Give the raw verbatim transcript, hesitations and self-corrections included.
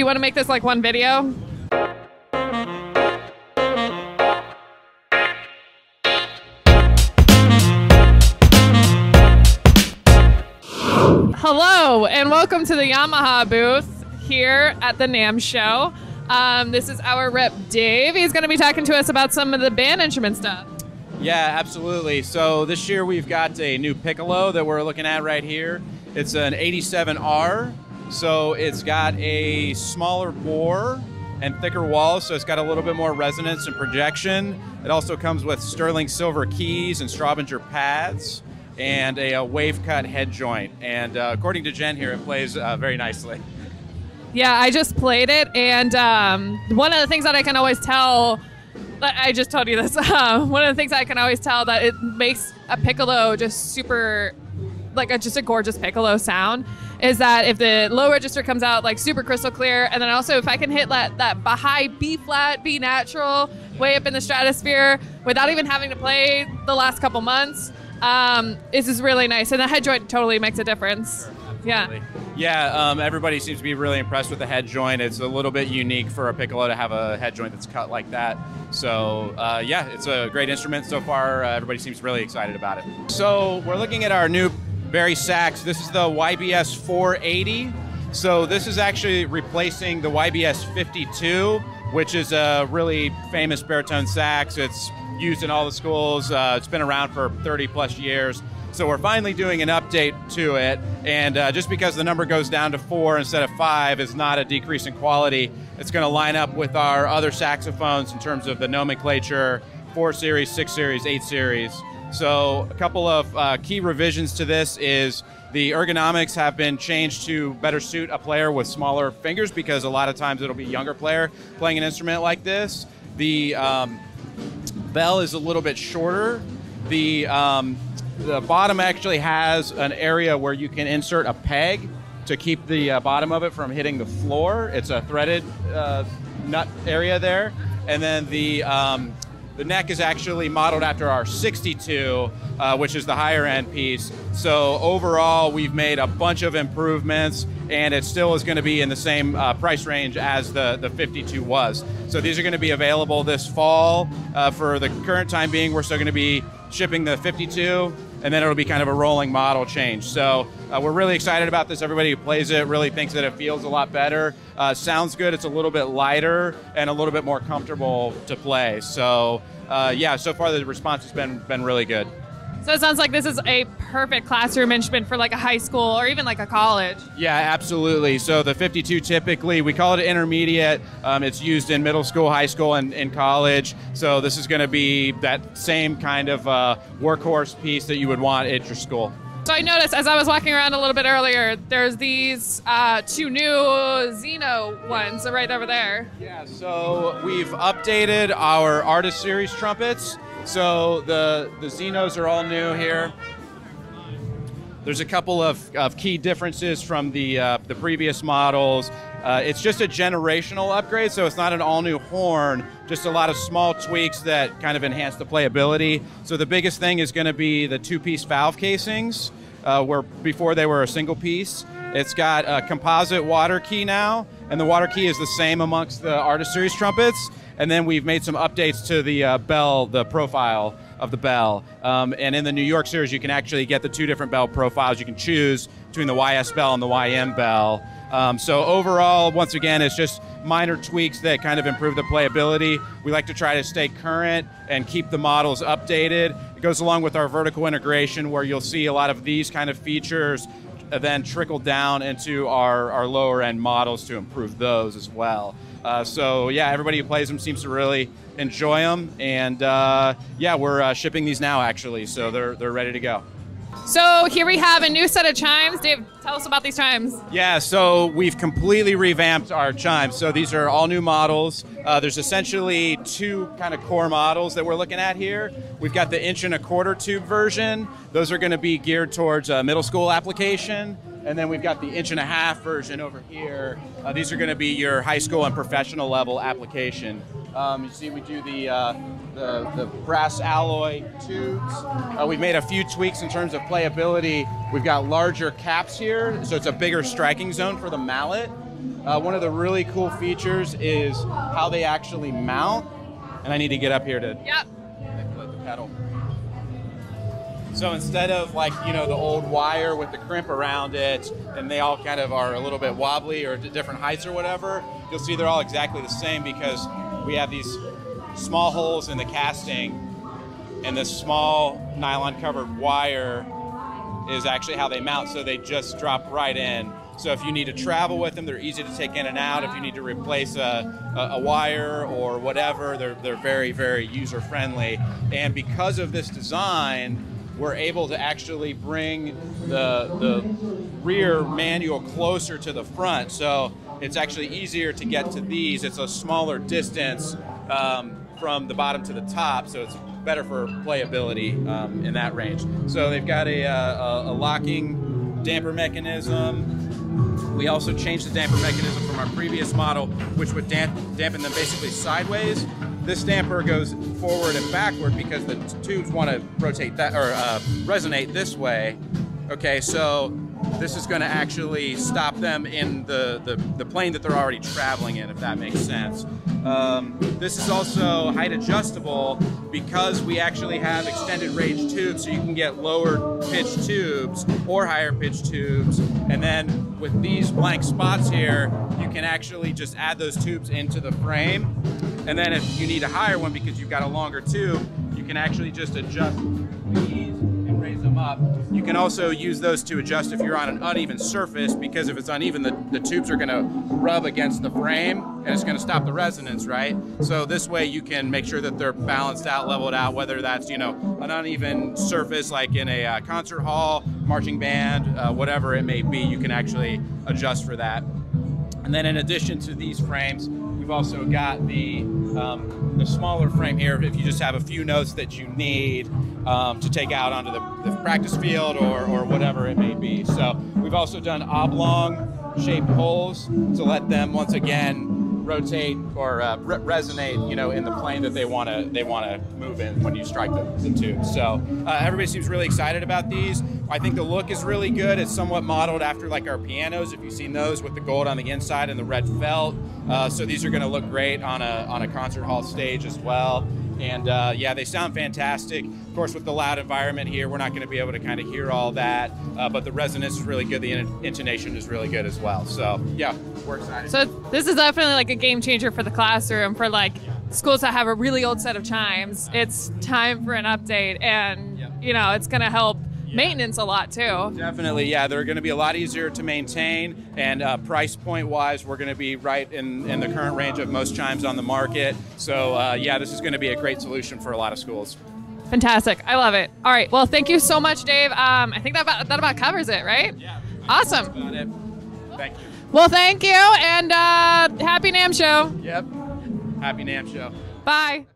Do you want to make this like one video? Hello and welcome to the Yamaha booth here at the NAMM show. Um, this is our rep Dave. He's going to be talking to us about some of the band instrument stuff. Yeah, absolutely. So this year we've got a new piccolo that we're looking at right here. It's an eighty-seven R, so it's got a smaller bore and thicker walls, so it's got a little bit more resonance and projection. It also comes with sterling silver keys and Straubinger pads and a, a wave cut head joint. And uh, according to Jen here, it plays uh, very nicely. Yeah, I just played it, and um, one of the things that I can always tell, I just told you this, uh, one of the things I can always tell that it makes a piccolo just super, like a, just a gorgeous piccolo sound, is that if the low register comes out like super crystal clear, and then also if I can hit that, that high B flat, B natural, way up in the stratosphere, without even having to play the last couple months, um, this is really nice, and the head joint totally makes a difference. Sure, yeah. Yeah, um, everybody seems to be really impressed with the head joint. It's a little bit unique for a piccolo to have a head joint that's cut like that. So uh, yeah, it's a great instrument so far. Uh, everybody seems really excited about it. So we're looking at our new Barry sax. This is the Y B S four eighty. So this is actually replacing the Y B S fifty-two, which is a really famous baritone sax. It's used in all the schools. Uh, it's been around for thirty plus years. So we're finally doing an update to it, and uh, just because the number goes down to four instead of five is not a decrease in quality. It's going to line up with our other saxophones in terms of the nomenclature, four series, six series, eight series. So a couple of uh, key revisions to this is the ergonomics have been changed to better suit a player with smaller fingers, because a lot of times it'll be a younger player playing an instrument like this. The um, bell is a little bit shorter. The um, The bottom actually has an area where you can insert a peg to keep the uh, bottom of it from hitting the floor. It's a threaded uh, nut area there. And then the, um, the neck is actually modeled after our sixty-two, uh, which is the higher end piece. So overall, we've made a bunch of improvements, and it still is going to be in the same uh, price range as the, the fifty-two was. So these are going to be available this fall. Uh, for the current time being, we're still going to be shipping the fifty-two. And then it'll be kind of a rolling model change. So uh, we're really excited about this. Everybody who plays it really thinks that it feels a lot better. Uh, sounds good. It's a little bit lighter and a little bit more comfortable to play. So uh, yeah, so far the response has been, been really good. So it sounds like this is a perfect classroom instrument for like a high school or even like a college. Yeah, absolutely. So the fifty-two typically, we call it intermediate. Um, it's used in middle school, high school, and in college. So this is going to be that same kind of uh, workhorse piece that you would want at your school. So I noticed as I was walking around a little bit earlier, there's these uh, two new Zeno ones right over there. Yeah, so we've updated our Artist Series trumpets. So the, the Zenos are all new here. There's a couple of, of key differences from the, uh, the previous models. Uh, it's just a generational upgrade, so it's not an all-new horn, just a lot of small tweaks that kind of enhance the playability. So the biggest thing is going to be the two-piece valve casings, uh, where before they were a single piece. It's got a composite water key now, and the water key is the same amongst the Artist Series trumpets. And then we've made some updates to the uh, bell, the profile of the bell. Um, and in the New York series, you can actually get the two different bell profiles. You can choose between the Y S Bell and the Y M Bell. Um, so overall, once again, it's just minor tweaks that kind of improve the playability. We like to try to stay current and keep the models updated. It goes along with our vertical integration, where you'll see a lot of these kind of features then trickle down into our, our lower end models to improve those as well. Uh, so yeah, everybody who plays them seems to really enjoy them, and uh, yeah, we're uh, shipping these now actually, so they're they're ready to go. So here we have a new set of chimes. Dave, tell us about these chimes. Yeah, so we've completely revamped our chimes. So these are all new models. Uh, there's essentially two kind of core models that we're looking at here. We've got the inch and a quarter tube version. Those are going to be geared towards a middle school application. And then we've got the inch and a half version over here. Uh, these are going to be your high school and professional level application. Um, you see we do the, uh, the, the brass alloy tubes. Uh, we've made a few tweaks in terms of playability. We've got larger caps here, so it's a bigger striking zone for the mallet. Uh, one of the really cool features is how they actually mount. And I need to get up here to yep. manipulate the pedal. So instead of like, you know, the old wire with the crimp around it, and they all kind of are a little bit wobbly or at different heights or whatever, you'll see they're all exactly the same because we have these small holes in the casting, and this small nylon covered wire is actually how they mount, so they just drop right in. So if you need to travel with them, they're easy to take in and out. If you need to replace a, a, a wire or whatever, they're, they're very, very user-friendly. And because of this design, we're able to actually bring the, the rear manual closer to the front. So it's actually easier to get to these. It's a smaller distance um, from the bottom to the top, so it's better for playability um, in that range. So they've got a, a, a locking damper mechanism. We also changed the damper mechanism from our previous model, which would damp dampen them basically sideways. This damper goes forward and backward because the tubes want to rotate that or uh, resonate this way. Okay, so this is going to actually stop them in the, the, the plane that they're already traveling in, if that makes sense. Um, this is also height adjustable because we actually have extended range tubes, so you can get lower pitch tubes or higher pitch tubes. And then with these blank spots here, you can actually just add those tubes into the frame. And then if you need a higher one because you've got a longer tube, you can actually just adjust these and raise them up. You can also use those to adjust if you're on an uneven surface, because if it's uneven, the, the tubes are gonna rub against the frame and it's gonna stop the resonance, right? So this way you can make sure that they're balanced out, leveled out, whether that's, you know, an uneven surface like in a uh, concert hall, marching band, uh, whatever it may be, you can actually adjust for that. And then in addition to these frames, we've also got the, um, the smaller frame here if you just have a few notes that you need um, to take out onto the, the practice field or, or whatever it may be. So we've also done oblong shaped holes to let them once again rotate or uh, re resonate, you know, in the plane that they want to they want to move in when you strike the, the tube. So uh, everybody seems really excited about these. I think the look is really good. It's somewhat modeled after like our pianos, if you've seen those, with the gold on the inside and the red felt. Uh, so these are gonna look great on a, on a concert hall stage as well. And uh, yeah, they sound fantastic. Of course, with the loud environment here, we're not gonna be able to kind of hear all that, uh, but the resonance is really good. The in intonation is really good as well. So yeah, we're excited. So this is definitely like a game changer for the classroom, for like schools that have a really old set of chimes. It's time for an update, and yep. you know, it's gonna help maintenance a lot too. Definitely, yeah. They're going to be a lot easier to maintain, and uh, price point wise, we're going to be right in, in the current range of most chimes on the market. So uh, yeah, this is going to be a great solution for a lot of schools. Fantastic. I love it. All right. Well, thank you so much, Dave. Um, I think that about, that about covers it, right? Yeah. Awesome. That's about it. Thank you. Well, thank you, and uh, happy NAMM show. Yep. Happy NAMM show. Bye.